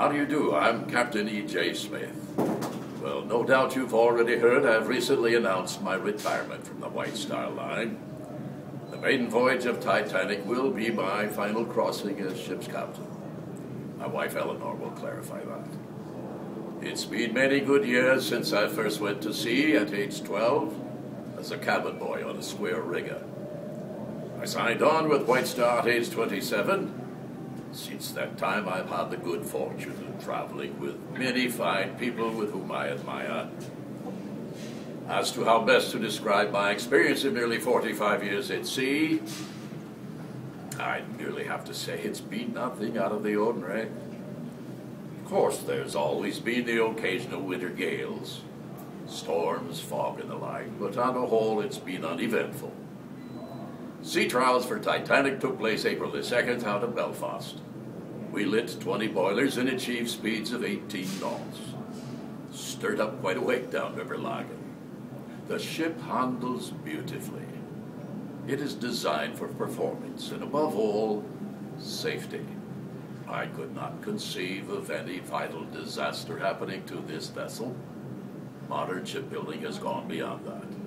How do you do? I'm Captain E.J. Smith. Well, no doubt you've already heard I've recently announced my retirement from the White Star Line. The maiden voyage of Titanic will be my final crossing as ship's captain. My wife Eleanor will clarify that. It's been many good years since I first went to sea at age 12 as a cabin boy on a square rigger. I signed on with White Star at age 27. Since that time, I've had the good fortune of traveling with many fine people with whom I admire. As to how best to describe my experience of nearly 45 years at sea, I'd merely have to say it's been nothing out of the ordinary. Of course, there's always been the occasional winter gales, storms, fog, and the like, but on the whole, it's been uneventful. Sea trials for Titanic took place April the 2nd out of Belfast. We lit 20 boilers and achieved speeds of 18 knots. Stirred up quite a wake down River Lagan. The ship handles beautifully. It is designed for performance and, above all, safety. I could not conceive of any vital disaster happening to this vessel. Modern shipbuilding has gone beyond that.